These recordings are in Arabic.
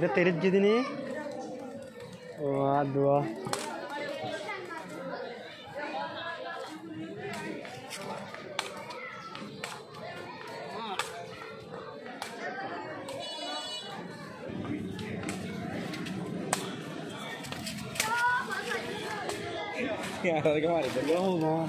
ده تريد جدني وعدوا يا رجال الله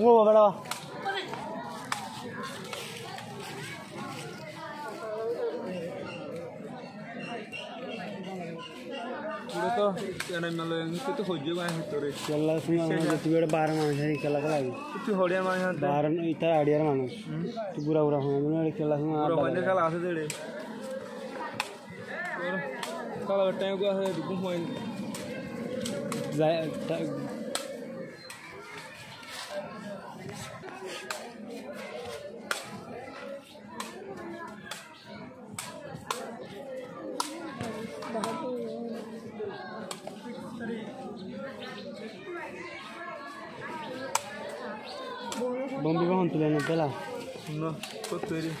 هو بقى بومبي بون تلنا تلا سنو كتري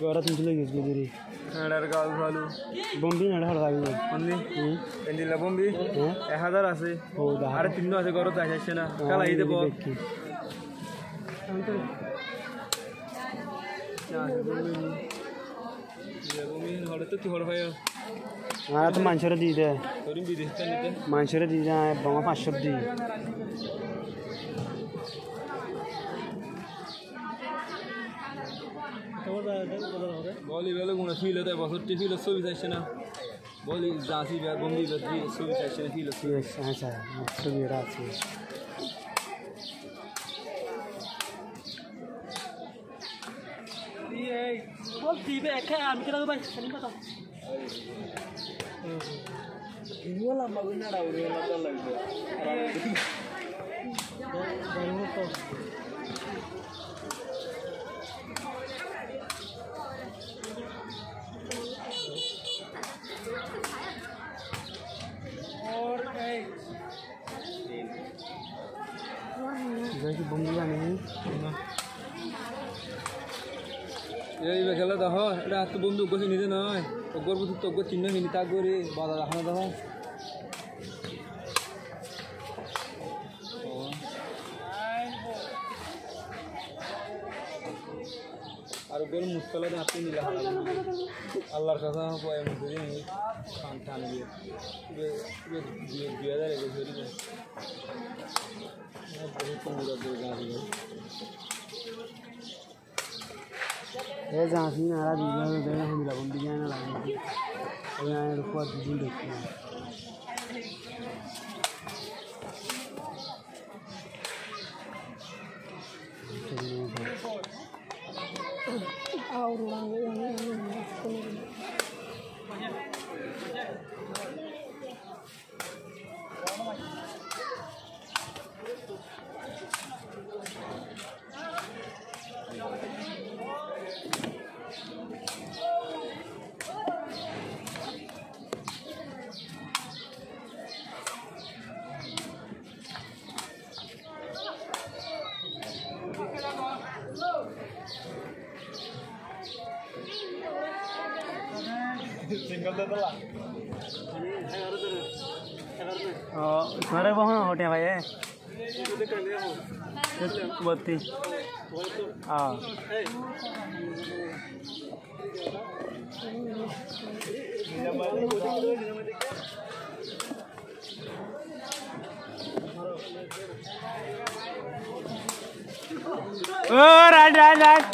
غورات تلنا جس بدري نادر قال فالو بومبي نادر قال بومبي اندي لا بومبي 1000 আছে ও 3 আছে গরত আছে না কালা এই দেব বমি হড়তে কি হড় ভাই আর তো মানছরে দি দে করিম দি দিতে মানছরে দি যা বমা 500 দি بولي بيلو غونا فيلو ده بس تفيلو سوي تاشنا بولي زاسي بيا بومبي بدي سوي تاشنا فيلو سوي تاشنا سوي راسي دي بولي بيا كام كده بقى خلينا بقى ولا ما قلنا راهو ولا طلع ده এই বেলা দহ রাত বন্ধু গসি নিতে নয় গর্ব তো গো চিহ্ন মিনি তা গরে বাজার হানা দহ আর গোল মুস্তালা আপনি নিলা আল্লাহর কথা কয় মুদি শান্তান দিয়ে দিয়ে দিয়ে দারে গরি না বহুত মুরা গাড়ি هذا عارفين على دينا ده هم يلعبون دينا لعبين يعني الأخوات دول دكتور tinggal dulu lah. तुम्हारे बहु होटे भाई है बत्ती हाँ ओ राज राज राज